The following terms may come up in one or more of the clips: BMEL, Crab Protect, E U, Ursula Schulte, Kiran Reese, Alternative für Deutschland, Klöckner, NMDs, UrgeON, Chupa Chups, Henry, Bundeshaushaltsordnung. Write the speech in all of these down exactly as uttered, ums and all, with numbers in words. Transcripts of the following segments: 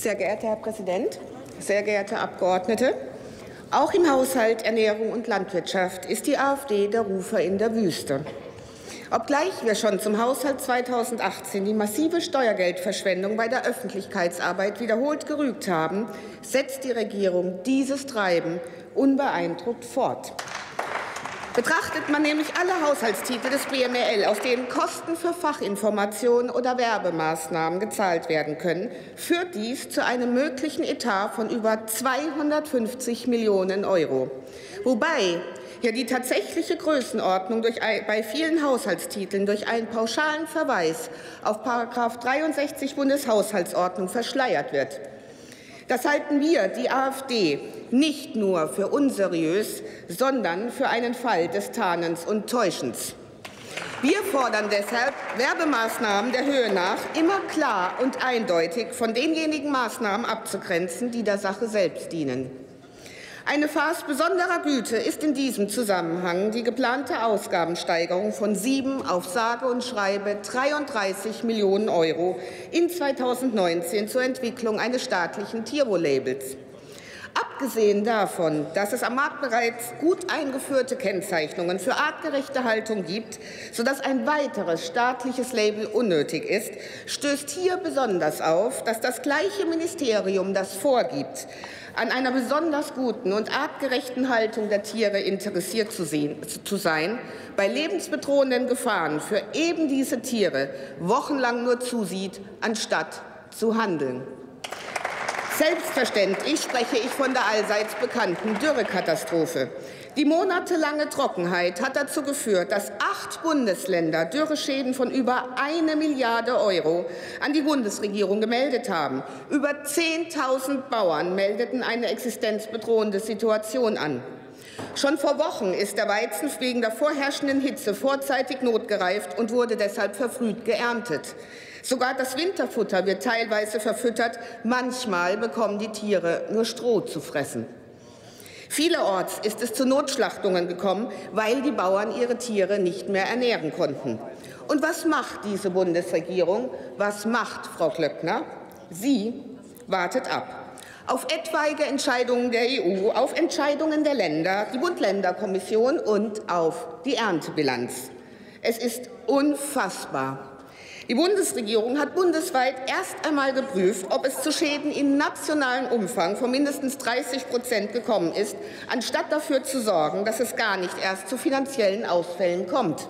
Sehr geehrter Herr Präsident, sehr geehrte Abgeordnete! Auch im Haushalt Ernährung und Landwirtschaft ist die AfD der Rufer in der Wüste. Obgleich wir schon zum Haushalt zweitausendachtzehn die massive Steuergeldverschwendung bei der Öffentlichkeitsarbeit wiederholt gerügt haben, setzt die Regierung dieses Treiben unbeeindruckt fort. Betrachtet man nämlich alle Haushaltstitel des B M E L, aus denen Kosten für Fachinformationen oder Werbemaßnahmen gezahlt werden können, führt dies zu einem möglichen Etat von über zweihundertfünfzig Millionen Euro. Wobei hier die tatsächliche Größenordnung durch ein, bei vielen Haushaltstiteln durch einen pauschalen Verweis auf Paragraph dreiundsechzig Bundeshaushaltsordnung verschleiert wird. Das halten wir, die AfD, nicht nur für unseriös, sondern für einen Fall des Tarnens und Täuschens. Wir fordern deshalb Werbemaßnahmen der Höhe nach, immer klar und eindeutig von denjenigen Maßnahmen abzugrenzen, die der Sache selbst dienen. Eine Farce besonderer Güte ist in diesem Zusammenhang die geplante Ausgabensteigerung von sieben auf sage und schreibe dreiunddreißig Millionen Euro in zweitausendneunzehn zur Entwicklung eines staatlichen Tierwohl-Labels. Abgesehen davon, dass es am Markt bereits gut eingeführte Kennzeichnungen für artgerechte Haltung gibt, sodass ein weiteres staatliches Label unnötig ist, stößt hier besonders auf, dass das gleiche Ministerium, das vorgibt, an einer besonders guten und artgerechten Haltung der Tiere interessiert zu, sehen, zu sein, bei lebensbedrohenden Gefahren für eben diese Tiere wochenlang nur zusieht, anstatt zu handeln. Selbstverständlich spreche ich von der allseits bekannten Dürrekatastrophe. Die monatelange Trockenheit hat dazu geführt, dass acht Bundesländer Dürreschäden von über eine Milliarde Euro an die Bundesregierung gemeldet haben. Über zehntausend Bauern meldeten eine existenzbedrohende Situation an. Schon vor Wochen ist der Weizen wegen der vorherrschenden Hitze vorzeitig notgereift und wurde deshalb verfrüht geerntet. Sogar das Winterfutter wird teilweise verfüttert. Manchmal bekommen die Tiere nur Stroh zu fressen. Vielerorts ist es zu Notschlachtungen gekommen, weil die Bauern ihre Tiere nicht mehr ernähren konnten. Und was macht diese Bundesregierung? Was macht Frau Klöckner? Sie wartet ab. Auf etwaige Entscheidungen der E U, auf Entscheidungen der Länder, die Bund-Länder-Kommission und auf die Erntebilanz. Es ist unfassbar. Die Bundesregierung hat bundesweit erst einmal geprüft, ob es zu Schäden in nationalem Umfang von mindestens dreißig Prozent gekommen ist, anstatt dafür zu sorgen, dass es gar nicht erst zu finanziellen Ausfällen kommt.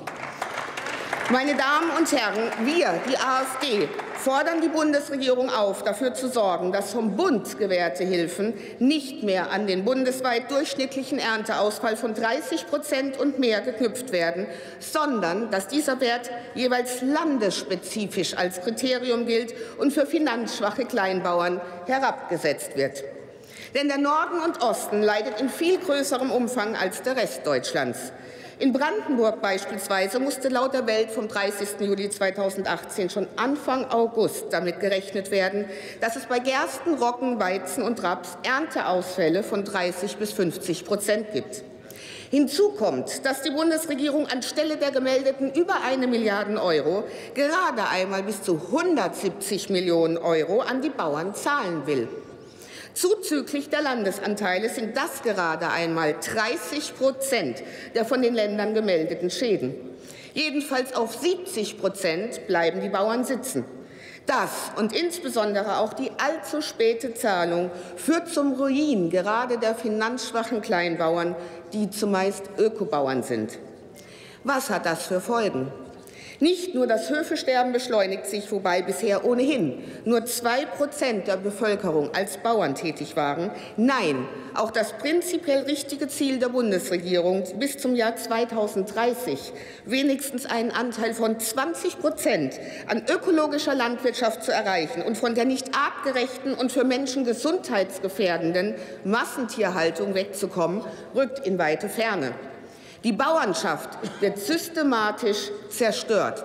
Meine Damen und Herren, wir, die AfD, fordern die Bundesregierung auf, dafür zu sorgen, dass vom Bund gewährte Hilfen nicht mehr an den bundesweit durchschnittlichen Ernteausfall von dreißig Prozent und mehr geknüpft werden, sondern dass dieser Wert jeweils landesspezifisch als Kriterium gilt und für finanzschwache Kleinbauern herabgesetzt wird. Denn der Norden und Osten leidet in viel größerem Umfang als der Rest Deutschlands. In Brandenburg beispielsweise musste laut der Welt vom dreißigsten Juli zweitausendachtzehn schon Anfang August damit gerechnet werden, dass es bei Gersten, Roggen, Weizen und Raps Ernteausfälle von dreißig bis fünfzig Prozent gibt. Hinzu kommt, dass die Bundesregierung anstelle der gemeldeten über eine Milliarde Euro gerade einmal bis zu hundertsiebzig Millionen Euro an die Bauern zahlen will. Zuzüglich der Landesanteile sind das gerade einmal dreißig Prozent der von den Ländern gemeldeten Schäden. Jedenfalls auf siebzig Prozent bleiben die Bauern sitzen. Das und insbesondere auch die allzu späte Zahlung führt zum Ruin gerade der finanzschwachen Kleinbauern, die zumeist Ökobauern sind. Was hat das für Folgen? Nicht nur das Höfesterben beschleunigt sich, wobei bisher ohnehin nur zwei Prozent der Bevölkerung als Bauern tätig waren. Nein, auch das prinzipiell richtige Ziel der Bundesregierung, bis zum Jahr zweitausenddreißig wenigstens einen Anteil von zwanzig Prozent an ökologischer Landwirtschaft zu erreichen und von der nicht artgerechten und für Menschen gesundheitsgefährdenden Massentierhaltung wegzukommen, rückt in weite Ferne. Die Bauernschaft wird systematisch zerstört.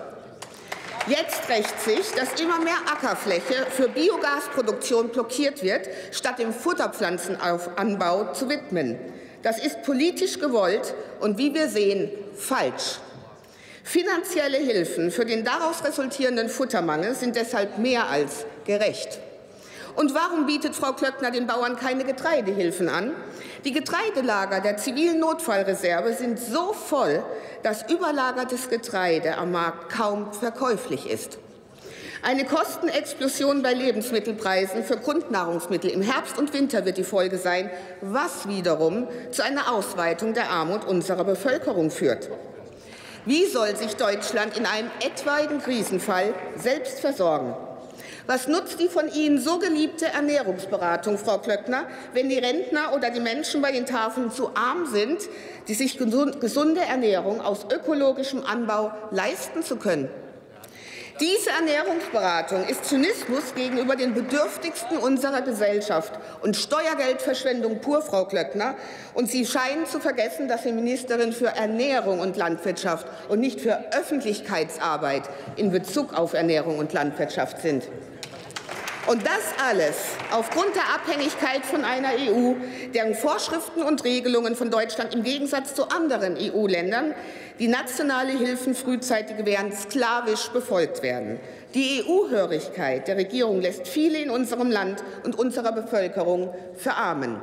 Jetzt rächt sich, dass immer mehr Ackerfläche für Biogasproduktion blockiert wird, statt dem Futterpflanzenanbau zu widmen. Das ist politisch gewollt und wie wir sehen, falsch. Finanzielle Hilfen für den daraus resultierenden Futtermangel sind deshalb mehr als gerecht. Und warum bietet Frau Klöckner den Bauern keine Getreidehilfen an? Die Getreidelager der zivilen Notfallreserve sind so voll, dass überlagertes Getreide am Markt kaum verkäuflich ist. Eine Kostenexplosion bei Lebensmittelpreisen für Grundnahrungsmittel im Herbst und Winter wird die Folge sein, was wiederum zu einer Ausweitung der Armut unserer Bevölkerung führt. Wie soll sich Deutschland in einem etwaigen Krisenfall selbst versorgen? Was nutzt die von Ihnen so geliebte Ernährungsberatung, Frau Klöckner, wenn die Rentner oder die Menschen bei den Tafeln zu arm sind, die sich gesunde Ernährung aus ökologischem Anbau leisten zu können? Diese Ernährungsberatung ist Zynismus gegenüber den Bedürftigsten unserer Gesellschaft und Steuergeldverschwendung pur, Frau Klöckner. Und Sie scheinen zu vergessen, dass Sie Ministerin für Ernährung und Landwirtschaft und nicht für Öffentlichkeitsarbeit in Bezug auf Ernährung und Landwirtschaft sind. Und das alles aufgrund der Abhängigkeit von einer E U, deren Vorschriften und Regelungen von Deutschland im Gegensatz zu anderen E U-Ländern, die nationale Hilfen frühzeitig gewähren, sklavisch befolgt werden. Die E U-Hörigkeit der Regierung lässt viele in unserem Land und unserer Bevölkerung verarmen.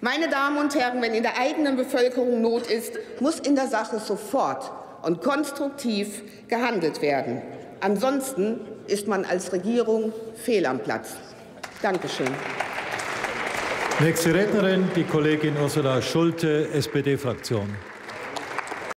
Meine Damen und Herren, wenn in der eigenen Bevölkerung Not ist, muss in der Sache sofort und konstruktiv gehandelt werden. Ansonsten ist man als Regierung fehl am Platz. Dankeschön. Nächste Rednerin, die Kollegin Ursula Schulte, S P D-Fraktion.